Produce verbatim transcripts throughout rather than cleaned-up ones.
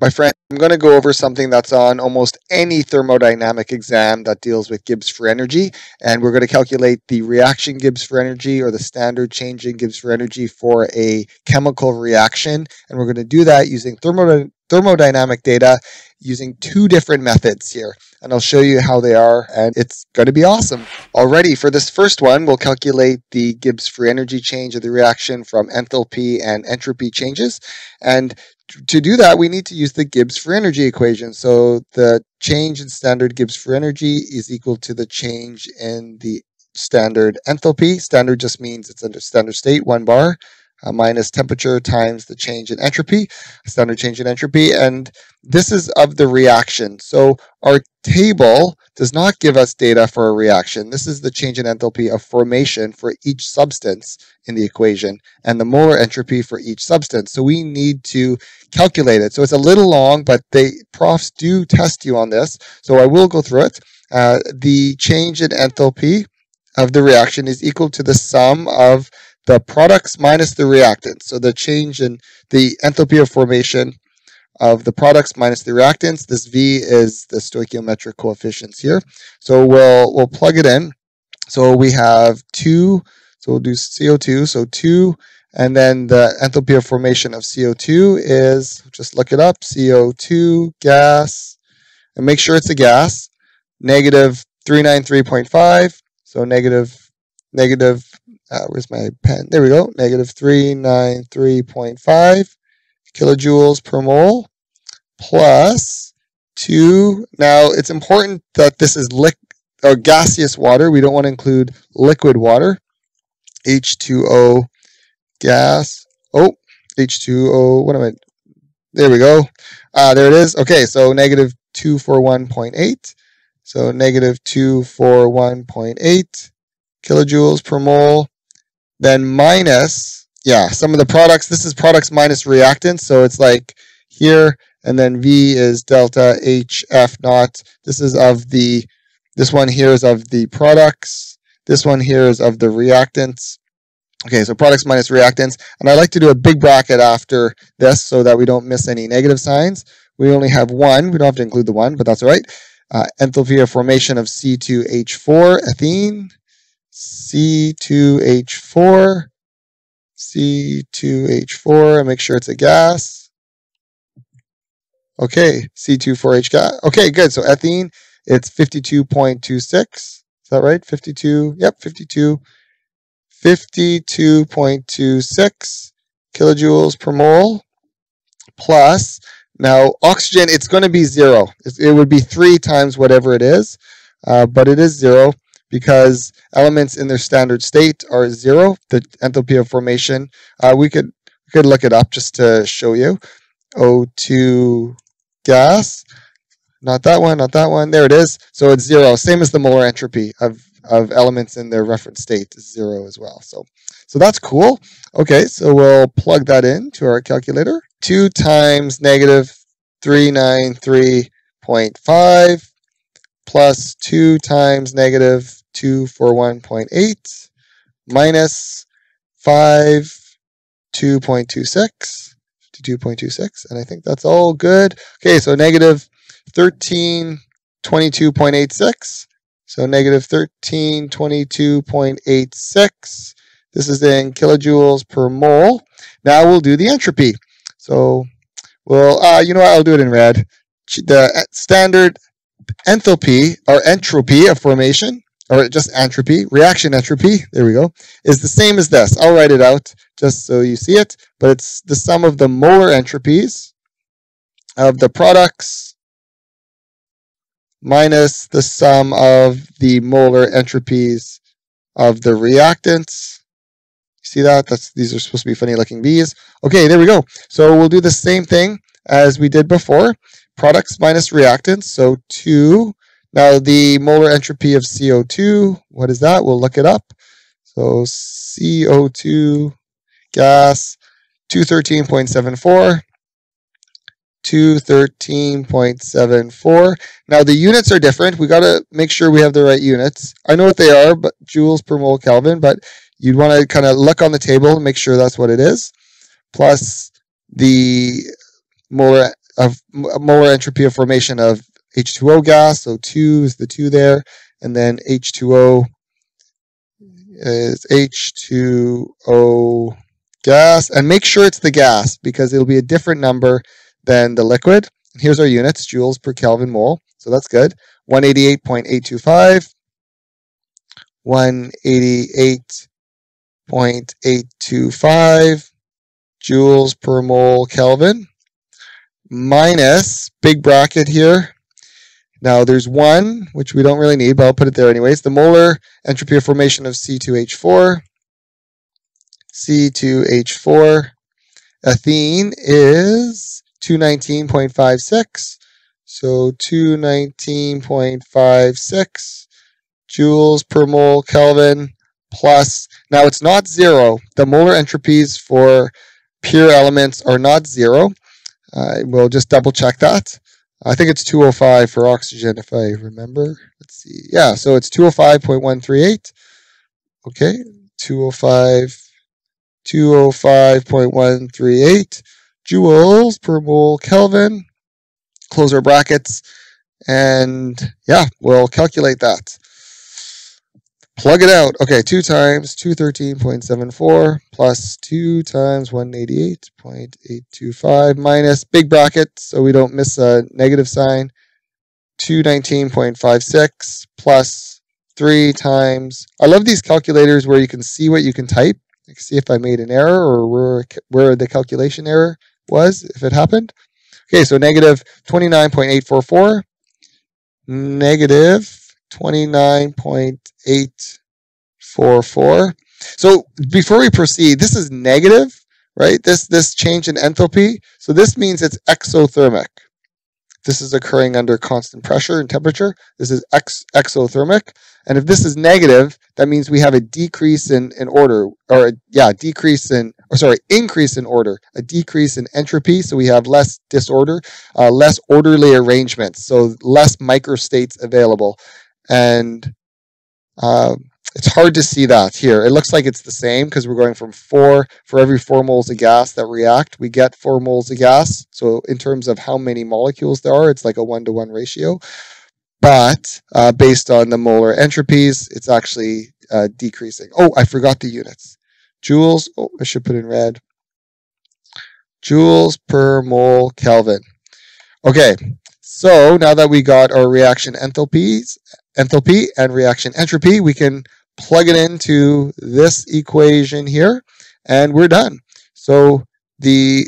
My friend, I'm going to go over something that's on almost any thermodynamic exam that deals with Gibbs free energy, and we're going to calculate the reaction Gibbs free energy or the standard change in Gibbs free energy for a chemical reaction, and we're going to do that using thermod thermodynamic data using two different methods here, and I'll show you how they are, and it's going to be awesome. Alrighty, for this first one, we'll calculate the Gibbs free energy change of the reaction from enthalpy and entropy changes, and to do that, we need to use the Gibbs free energy equation. So the change in standard Gibbs free energy is equal to the change in the standard enthalpy. Standard just means it's under standard state, one bar, uh, minus temperature times the change in entropy, standard change in entropy. And this is of the reaction. So our table does not give us data for a reaction. This is the change in enthalpy of formation for each substance in the equation and the molar entropy for each substance. So we need to calculate it. So it's a little long, but the profs do test you on this. So I will go through it. Uh, the change in enthalpy of the reaction is equal to the sum of the products minus the reactants. So the change in the enthalpy of formation of the products minus the reactants. This V is the stoichiometric coefficients here. So we'll we'll plug it in. So we have two, so we'll do C O two, so two, and then the enthalpy of formation of C O two is, just look it up, C O two gas, and make sure it's a gas, negative three ninety-three point five, so negative, negative, uh, where's my pen? There we go, negative three ninety-three point five. kilojoules per mole plus two. Now it's important that this is liquid or gaseous water. We don't want to include liquid water. H two O gas. Oh, H two O. What am I? There we go. Uh, there it is. Okay, so negative two forty-one point eight. So negative two forty-one point eight kilojoules per mole. Then minus. Yeah, some of the products, this is products minus reactants, so it's like here, and then V is delta H F naught. This is of the, this one here is of the products. This one here is of the reactants. Okay, so products minus reactants. And I like to do a big bracket after this so that we don't miss any negative signs. We only have one. We don't have to include the one, but that's all right. Uh, enthalpy of formation of C two H four, ethene, C two H four. C two H four, and make sure it's a gas. Okay, C two four H gas. Okay, good. So ethene, it's fifty-two point two six. Is that right? fifty-two, yep, fifty-two. fifty-two point two six kilojoules per mole plus, now oxygen, it's going to be zero. It would be three times whatever it is, uh, but it is zero. Because elements in their standard state are zero, the enthalpy of formation. Uh, we could we could look it up just to show you. O two gas, not that one, not that one. There it is. So it's zero, same as the molar entropy of of elements in their reference state is zero as well. So so that's cool. Okay, so we'll plug that in to our calculator. Two times negative three nine three point five. Plus two times negative two forty-one point eight minus five, two point two six, fifty-two point two six, and I think that's all good. Okay, so negative thirteen twenty-two point eight six, so negative thirteen twenty-two point eight six. This is in kilojoules per mole. Now we'll do the entropy. So we'll, uh, you know what, I'll do it in red. The standard enthalpy or entropy of formation, or just entropy, reaction entropy, there we go, is the same as this. I'll write it out just so you see it, but it's the sum of the molar entropies of the products minus the sum of the molar entropies of the reactants. See that? That's, these are supposed to be funny looking V's. Okay, there we go. So we'll do the same thing as we did before. Products minus reactants, so two. Now the molar entropy of C O two, what is that? We'll look it up. So C O two gas, two thirteen point seven four. two thirteen point seven four. Now the units are different. We got to make sure we have the right units. I know what they are, but joules per mole Kelvin, but you'd want to kind of look on the table and make sure that's what it is. Plus the molar of molar entropy of formation of H two O gas, so two is the two there, and then H two O is H two O gas, and make sure it's the gas because it'll be a different number than the liquid. Here's our units, joules per Kelvin mole, so that's good. one eighty-eight point eight two five, one eighty-eight point eight two five joules per mole Kelvin, minus, big bracket here. Now there's one, which we don't really need, but I'll put it there anyways. The molar entropy of formation of C two H four. C two H four. Ethene is two nineteen point five six. So two nineteen point five six joules per mole Kelvin plus, now it's not zero. The molar entropies for pure elements are not zero. Uh, we'll just double check that. I think it's two oh five for oxygen, if I remember. Let's see. Yeah, so it's two oh five point one three eight. Okay, two oh five, two oh five point one three eight joules per mole Kelvin. Close our brackets, and yeah, we'll calculate that. Plug it out. Okay, two times two thirteen point seven four plus two times one eighty-eight point eight two five minus big bracket, so we don't miss a negative sign, two nineteen point five six plus three times. I love these calculators where you can see what you can type. You can see if I made an error or where, where the calculation error was, if it happened. Okay, so negative twenty-nine point eight four four, negative twenty-nine point eight four four. So before we proceed, this is negative, right? This, this change in enthalpy. So this means it's exothermic. This is occurring under constant pressure and temperature. This is ex exothermic. And if this is negative, that means we have a decrease in, in order, or a, yeah, decrease in, or sorry, increase in order, a decrease in entropy. So we have less disorder, uh, less orderly arrangements, so less microstates available. And uh, it's hard to see that here. It looks like it's the same because we're going from four, for every four moles of gas that react, we get four moles of gas. So in terms of how many molecules there are, it's like a one-to-one ratio. But uh, based on the molar entropies, it's actually uh, decreasing. Oh, I forgot the units. Joules, oh, I should put in red. Joules per mole Kelvin. Okay, so now that we got our reaction enthalpies, enthalpy and reaction entropy, we can plug it into this equation here, and we're done. So the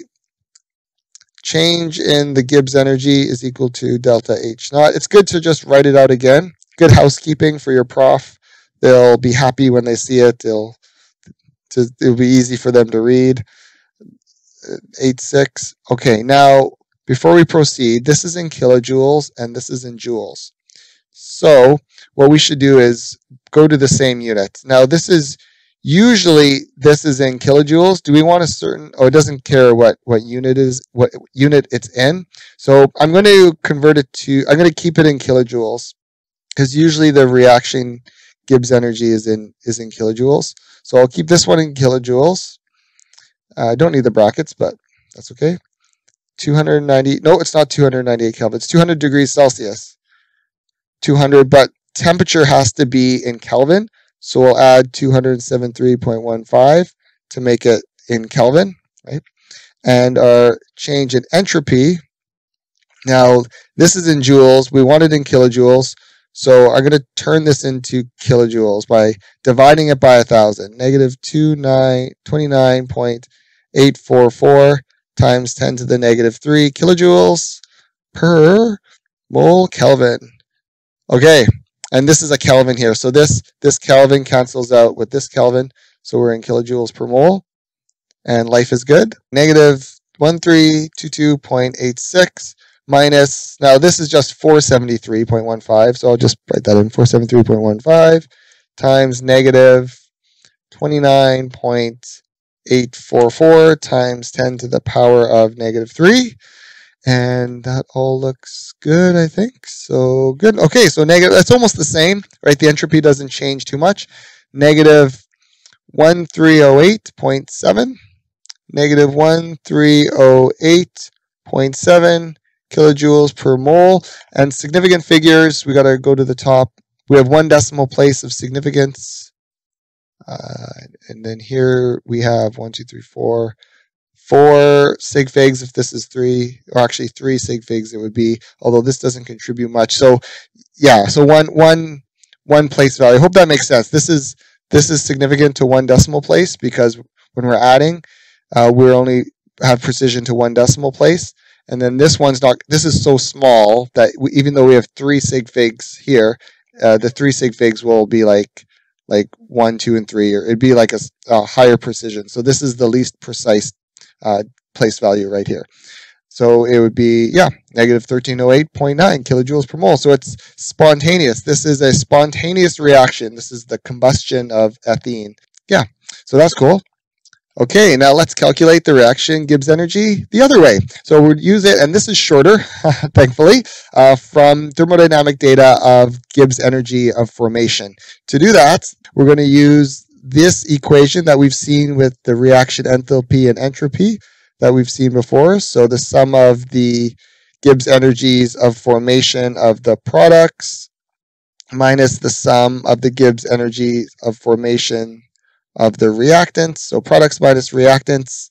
change in the Gibbs energy is equal to delta H naught. It's good to just write it out again. Good housekeeping for your prof. They'll be happy when they see it. They'll, to, it'll be easy for them to read. eight six. Okay, now before we proceed, this is in kilojoules and this is in joules. So what we should do is go to the same unit. Now this is usually, this is in kilojoules. Do we want a certain, oh, it doesn't care what, what unit is, what unit it's in. So I'm going to convert it to, I'm going to keep it in kilojoules because usually the reaction Gibbs energy is in, is in kilojoules. So I'll keep this one in kilojoules. Uh, I don't need the brackets, but that's okay. two ninety, no, it's not two ninety-eight Kelvin. It's two hundred degrees Celsius. two hundred, but temperature has to be in Kelvin, so we'll add two oh seven three point one five to make it in Kelvin, right? And our change in entropy, now this is in joules, we want it in kilojoules, so I'm going to turn this into kilojoules by dividing it by one thousand, negative twenty-nine point eight four four times ten to the negative three kilojoules per mole Kelvin. Okay, and this is a Kelvin here. So this, this Kelvin cancels out with this Kelvin. So we're in kilojoules per mole. And life is good. Negative one three two two point eight six minus, now this is just four seventy-three point one five. So I'll just write that in, four seventy-three point one five times negative twenty-nine point eight four four times ten to the power of negative three. And that all looks good, I think. So good. Okay, so negative, that's almost the same, right? The entropy doesn't change too much. Negative one three oh eight point seven. Negative one three oh eight point seven kilojoules per mole. And significant figures, we got to go to the top. We have one decimal place of significance. Uh, and then here we have one, two, three, four, four sig figs. If this is three, or actually three sig figs, it would be, although this doesn't contribute much. So yeah, so one, one, one place value. I hope that makes sense. This is, this is significant to one decimal place because when we're adding, uh, we're only have precision to one decimal place. And then this one's not, this is so small that we, even though we have three sig figs here, uh, the three sig figs will be like, like one, two, and three, or it'd be like a, a higher precision. So this is the least precise uh, place value right here. So it would be, yeah, negative thirteen oh eight point nine kilojoules per mole. So it's spontaneous. This is a spontaneous reaction. This is the combustion of ethene. Yeah, so that's cool. Okay, now let's calculate the reaction Gibbs energy the other way. So we'd use it, and this is shorter, thankfully, uh, from thermodynamic data of Gibbs energy of formation. To do that, we're going to use this equation that we've seen with the reaction enthalpy and entropy that we've seen before. So the sum of the Gibbs energies of formation of the products minus the sum of the Gibbs energy of formation of the reactants, so products minus reactants,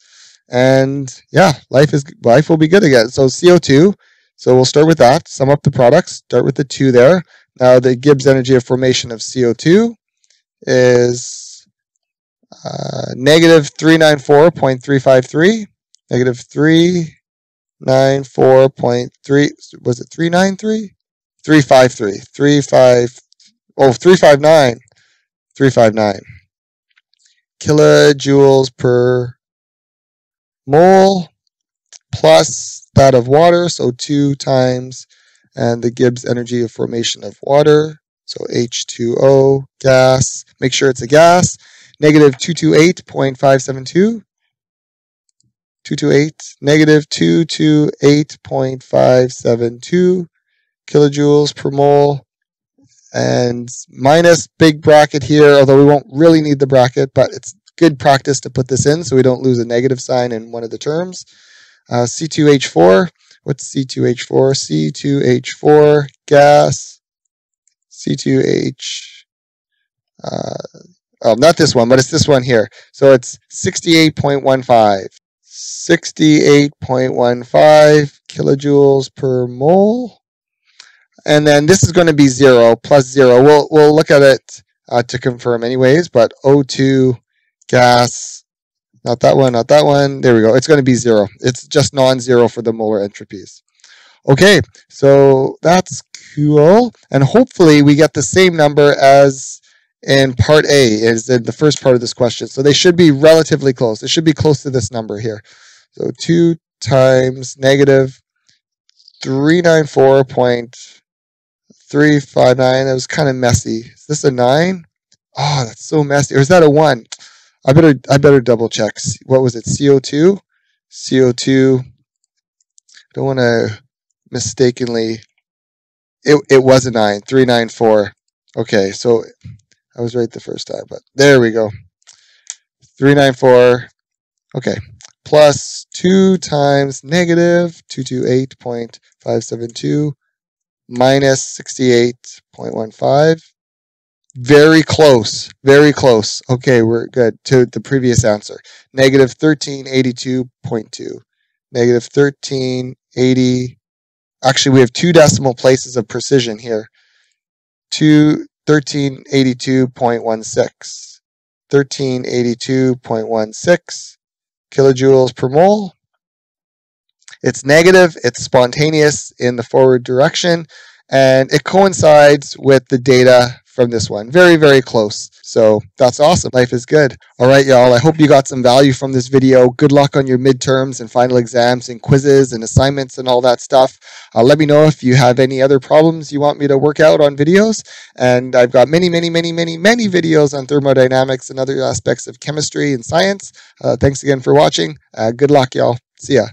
and yeah, life is life will be good again. So C O two, so we'll start with that, sum up the products, start with the two there. Now the Gibbs energy of formation of C O two is uh, negative three ninety-four point three five three, negative three ninety-four point three, was it three ninety-three? three fifty-three, three five, oh, three fifty-nine, three fifty-nine. Kilojoules per mole plus that of water, so two times, and the Gibbs energy of formation of water, so H two O, gas, make sure it's a gas, negative two twenty-eight point five seven two, two twenty-eight, negative two twenty-eight point five seven two kilojoules per mole, and minus big bracket here, although we won't really need the bracket, but it's good practice to put this in so we don't lose a negative sign in one of the terms. Uh, C two H four, what's C two H four? C two H four, gas, C two H, uh, oh, not this one, but it's this one here. So it's sixty-eight point one five, sixty-eight point one five kilojoules per mole. And then this is going to be zero plus zero. We'll, we'll look at it uh, to confirm anyways, but O two gas, not that one, not that one. There we go. It's going to be zero. It's just non-zero for the molar entropies. Okay, so that's cool. And hopefully we get the same number as in part A, as in the first part of this question. So they should be relatively close. It should be close to this number here. So two times negative three ninety-four point three five nine. That was kind of messy. Is this a nine? Oh, that's so messy. Or is that a one? I better I better double check. What was it? C O two? C O two. I don't want to mistakenly. It it was a nine. three ninety-four. Okay, so I was right the first time, but there we go. three ninety-four. Okay. Plus two times negative two twenty-eight point five seven two. Minus sixty-eight point one five. Very close, very close. Okay, we're good to the previous answer. Negative thirteen eighty-two point two. Negative thirteen eighty. Actually, we have two decimal places of precision here. Two, thirteen eighty-two point one six. thirteen eighty-two point one six kilojoules per mole. It's negative, it's spontaneous in the forward direction, and it coincides with the data from this one. Very, very close. So that's awesome. Life is good. All right, y'all. I hope you got some value from this video. Good luck on your midterms and final exams and quizzes and assignments and all that stuff. Uh, let me know if you have any other problems you want me to work out on videos. And I've got many, many, many, many, many videos on thermodynamics and other aspects of chemistry and science. Uh, thanks again for watching. Uh, good luck, y'all. See ya.